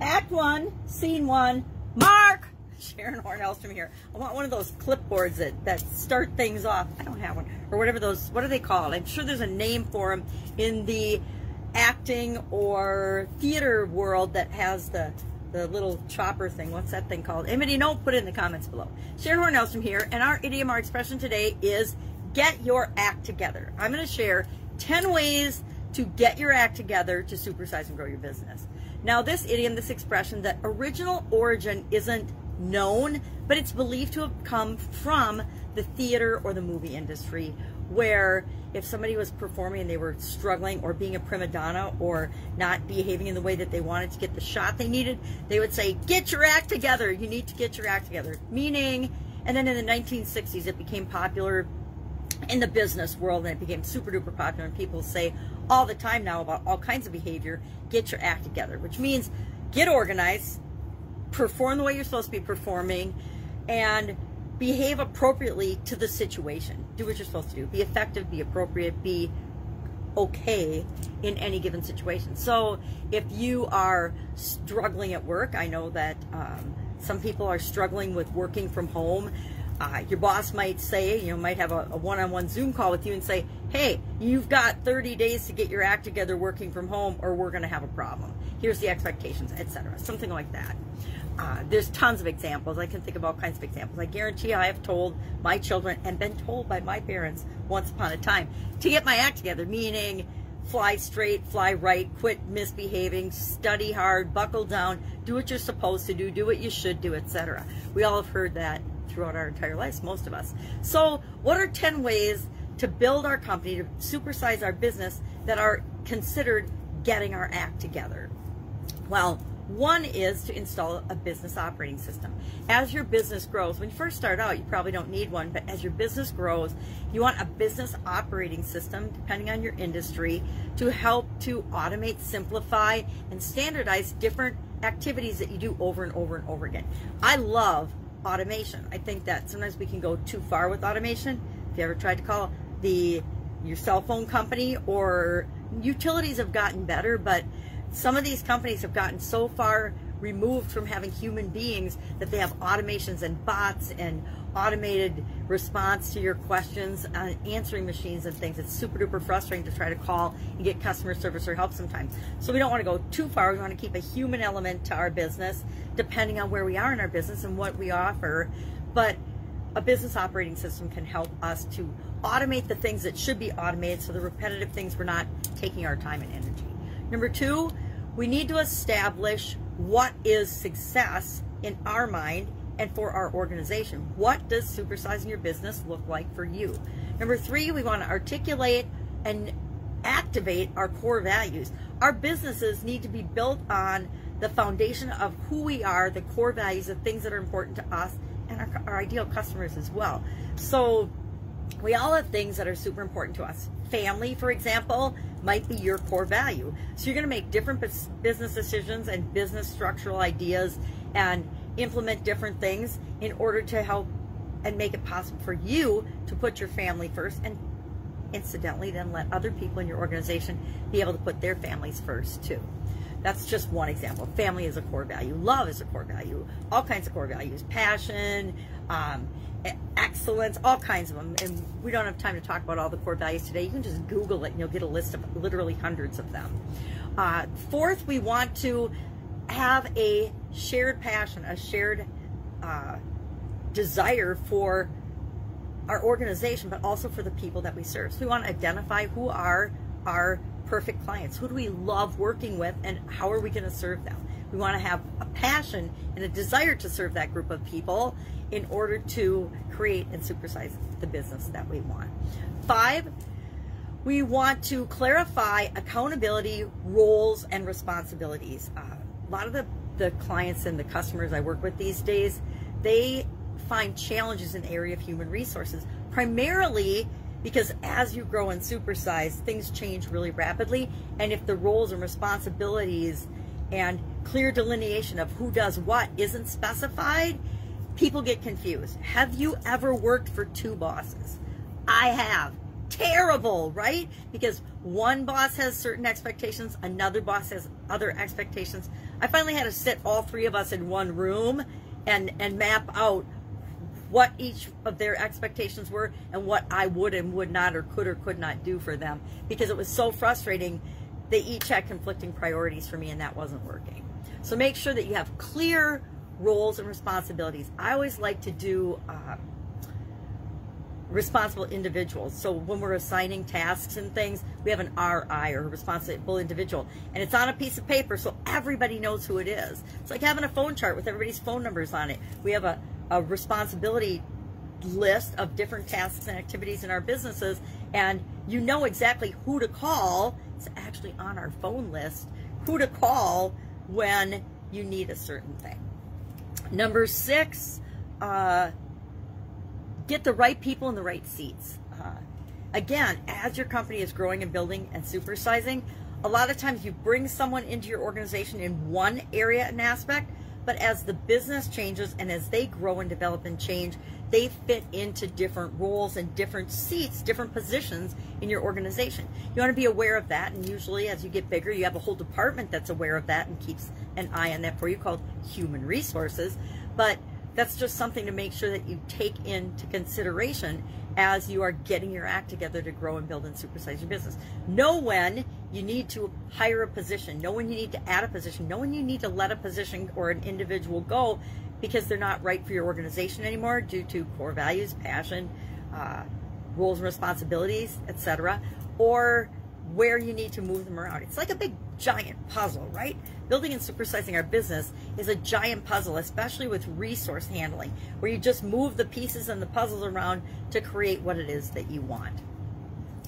Act 1, Scene 1, Mark! Sharon Horne-Ellstrom here. I want one of those clipboards that start things off. I don't have one. Or whatever those, what are they called? I'm sure there's a name for them in the acting or theater world that has the little chopper thing. What's that thing called? Anybody know? Put it in the comments below. Sharon Horne-Ellstrom here, and our idiom, our expression today is get your act together. I'm going to share 10 ways to get your act together to supersize and grow your business. Now this idiom, this expression, that original origin isn't known, but it's believed to have come from the theater or the movie industry, where if somebody was performing and they were struggling or being a prima donna or not behaving in the way that they wanted to get the shot they needed, they would say, get your act together, you need to get your act together. Meaning, and then in the 1960s it became popular in the business world, and it became super duper popular, and people say all the time now about all kinds of behavior, get your act together, which means get organized, perform the way you're supposed to be performing, and behave appropriately to the situation. Do what you're supposed to do. Be effective, be appropriate, be okay in any given situation. So if you are struggling at work, I know that some people are struggling with working from home. Your boss might say, might have a one-on-one Zoom call with you and say, hey, you've got 30 days to get your act together working from home, or we're going to have a problem. Here's the expectations, etc. Something like that. There's tons of examples. I can think of all kinds of examples. I guarantee I have told my children and been told by my parents once upon a time to get my act together, meaning fly straight, fly right, quit misbehaving, study hard, buckle down, do what you're supposed to do what you should do, etc. We all have heard that throughout our entire lives, most of us. So what are 10 ways to build our company, to supersize our business, that are considered getting our act together? Well, one is to install a business operating system. As your business grows, when you first start out, you probably don't need one, but as your business grows, you want a business operating system, depending on your industry, to help to automate, simplify, and standardize different activities that you do over and over and over again. I love automation. I think that sometimes we can go too far with automation. If you ever tried to call your cell phone company, or utilities have gotten better, but some of these companies have gotten so far removed from having human beings that they have automations and bots and automated response to your questions, answering machines and things. It's super duper frustrating to try to call and get customer service or help sometimes. So we don't want to go too far. We want to keep a human element to our business, depending on where we are in our business and what we offer. But a business operating system can help us to automate the things that should be automated, so the repetitive things, we're not taking our time and energy. Number two, we need to establish what is success in our mind and for our organization. What does supersizing your business look like for you? Number three, we want to articulate and activate our core values. Our businesses need to be built on the foundation of who we are, the core values, the things that are important to us and our ideal customers as well. So we all have things that are super important to us. Family, for example, might be your core value. So you're going to make different business decisions and business structural ideas and implement different things in order to help and make it possible for you to put your family first, and incidentally then let other people in your organization be able to put their families first too. That's just one example. Family is a core value. Love is a core value. All kinds of core values. Passion, excellence, all kinds of them. And we don't have time to talk about all the core values today. You can just Google it and you'll get a list of literally hundreds of them. Fourth, we want to have a shared passion, a shared desire for our organization, but also for the people that we serve. So we want to identify who are our perfect clients. Who do we love working with, and how are we going to serve them? We want to have a passion and a desire to serve that group of people in order to create and supersize the business that we want. Five, we want to clarify accountability, roles, and responsibilities. A lot of the clients and the customers I work with these days, they find challenges in the area of human resources, primarily because as you grow and supersize, things change really rapidly. And if the roles and responsibilities and clear delineation of who does what isn't specified, people get confused. Have you ever worked for two bosses? I have. terrible, right? Because one boss has certain expectations, another boss has other expectations. I finally had to sit all three of us in one room and map out what each of their expectations were and what I would and would not or could not do for them, because it was so frustrating. They each had conflicting priorities for me, and that wasn't working. So make sure that you have clear roles and responsibilities. I always like to do responsible individuals. So when we're assigning tasks and things, we have an RI, or responsible individual, and it's on a piece of paper so everybody knows who it is. It's like having a phone chart with everybody's phone numbers on it. We have a responsibility list of different tasks and activities in our businesses, and you know exactly who to call. It's actually on our phone list, who to call when you need a certain thing. Number six, get the right people in the right seats. Again, as your company is growing and building and supersizing, a lot of times you bring someone into your organization in one area and aspect, but as the business changes and as they grow and develop and change, they fit into different roles and different seats, different positions in your organization. You want to be aware of that, and usually as you get bigger, you have a whole department that's aware of that and keeps an eye on that for you, called human resources. But that's just something to make sure that you take into consideration as you are getting your act together to grow and build and supersize your business. Know when you need to hire a position, know when you need to add a position, know when you need to let a position or an individual go because they're not right for your organization anymore due to core values, passion, roles and responsibilities, etc., or where you need to move them around. It's like a big giant puzzle, right? Building and supersizing our business is a giant puzzle, especially with resource handling, where you just move the pieces and the puzzles around to create what it is that you want.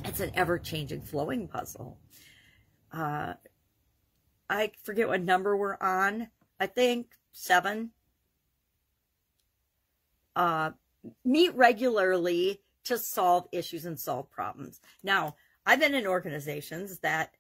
It's an ever-changing, flowing puzzle. I forget what number we're on. I think 7. Meet regularly to solve issues and solve problems. Now, I've been in organizations that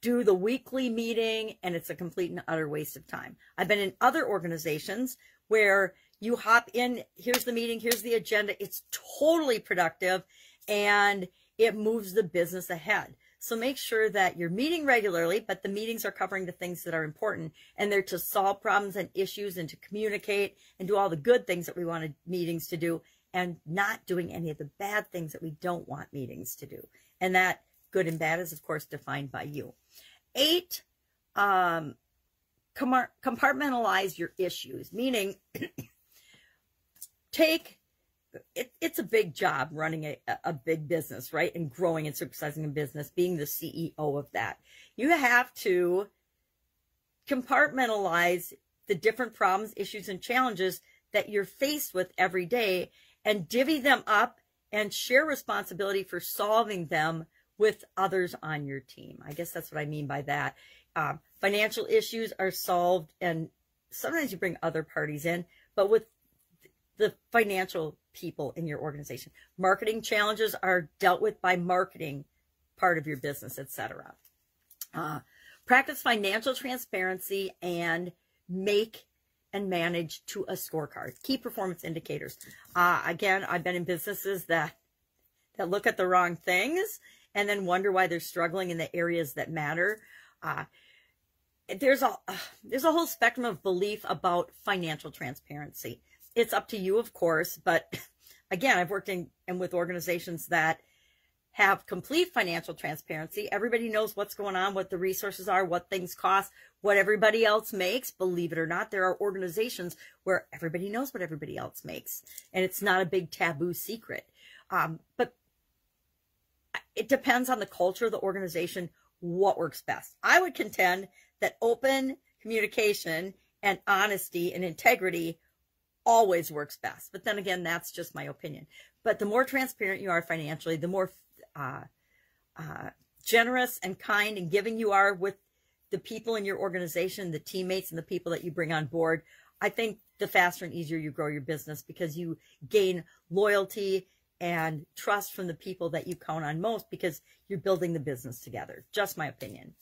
do the weekly meeting and it's a complete and utter waste of time. I've been in other organizations where you hop in, here's the meeting, here's the agenda. It's totally productive and it moves the business ahead. So make sure that you're meeting regularly, but the meetings are covering the things that are important, and they're to solve problems and issues and to communicate and do all the good things that we wanted meetings to do, and not doing any of the bad things that we don't want meetings to do. And that good and bad is, of course, defined by you. 8, compartmentalize your issues, meaning take, it's a big job running a big business, right? And growing and supersizing a business, being the CEO of that. You have to compartmentalize the different problems, issues, and challenges that you're faced with every day, and divvy them up and share responsibility for solving them with others on your team. I guess that's what I mean by that. Financial issues are solved, and sometimes you bring other parties in, but with the financial people in your organization. Marketing challenges are dealt with by marketing part of your business, etc. Practice financial transparency and make and manage to a scorecard. Key performance indicators. Again, I've been in businesses that look at the wrong things and then wonder why they're struggling in the areas that matter. There's a whole spectrum of belief about financial transparency. It's up to you, of course, but again, I've worked in and with organizations that have complete financial transparency. Everybody knows what's going on, what the resources are, what things cost, what everybody else makes. Believe it or not, there are organizations where everybody knows what everybody else makes, and it's not a big taboo secret. But it depends on the culture of the organization, what works best. I would contend that open communication and honesty and integrity always works best. But then again, that's just my opinion. But the more transparent you are financially, the more generous and kind and giving you are with the people in your organization, the teammates and the people that you bring on board, I think the faster and easier you grow your business, because you gain loyalty and trust from the people that you count on most, because you're building the business together. Just my opinion.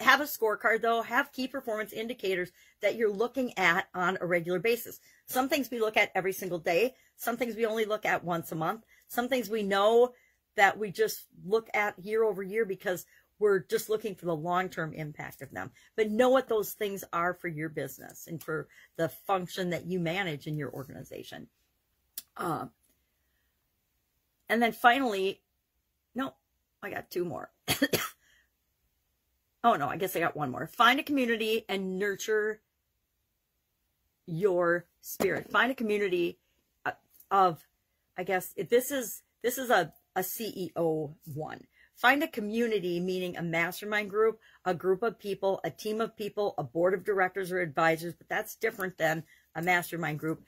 Have a scorecard, though. Have key performance indicators that you're looking at on a regular basis. Some things we look at every single day. Some things we only look at once a month. Some things we know that we just look at year over year because we're just looking for the long-term impact of them. But know what those things are for your business and for the function that you manage in your organization. And then finally, no, I got two more. Oh, no, I guess I got one more. Find a community and nurture your spirit. Find a community of, I guess, if this is a CEO one. Find a community, meaning a mastermind group, a group of people, a team of people, a board of directors or advisors, but that's different than a mastermind group.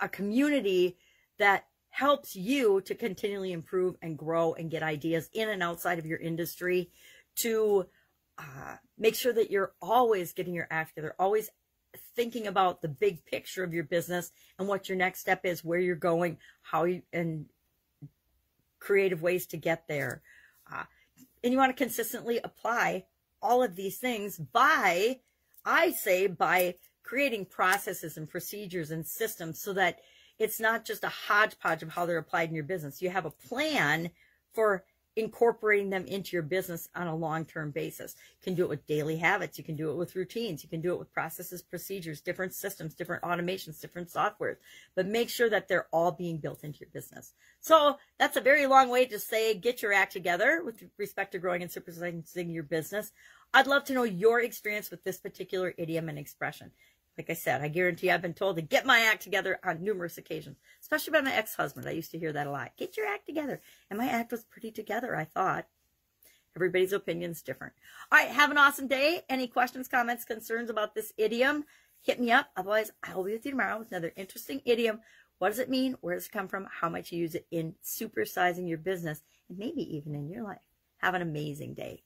A community that helps you to continually improve and grow and get ideas in and outside of your industry, to make sure that you're always getting your act together, always thinking about the big picture of your business and what your next step is, where you're going, how you, and creative ways to get there. And you want to consistently apply all of these things by, I say, by creating processes and procedures and systems so that it's not just a hodgepodge of how they're applied in your business. You have a plan for incorporating them into your business on a long-term basis. You can do it with daily habits. You can do it with routines. You can do it with processes, procedures, different systems, different automations, different softwares, but make sure that they're all being built into your business. So that's a very long way to say, get your act together with respect to growing and supersizing your business. I'd love to know your experience with this particular idiom and expression. Like I said, I guarantee I've been told to get my act together on numerous occasions, especially by my ex-husband. I used to hear that a lot. Get your act together. And my act was pretty together, I thought. Everybody's opinion's different. All right, have an awesome day. Any questions, comments, concerns about this idiom, hit me up. Otherwise, I'll be with you tomorrow with another interesting idiom. What does it mean? Where does it come from? How might you use it in supersizing your business and maybe even in your life? Have an amazing day.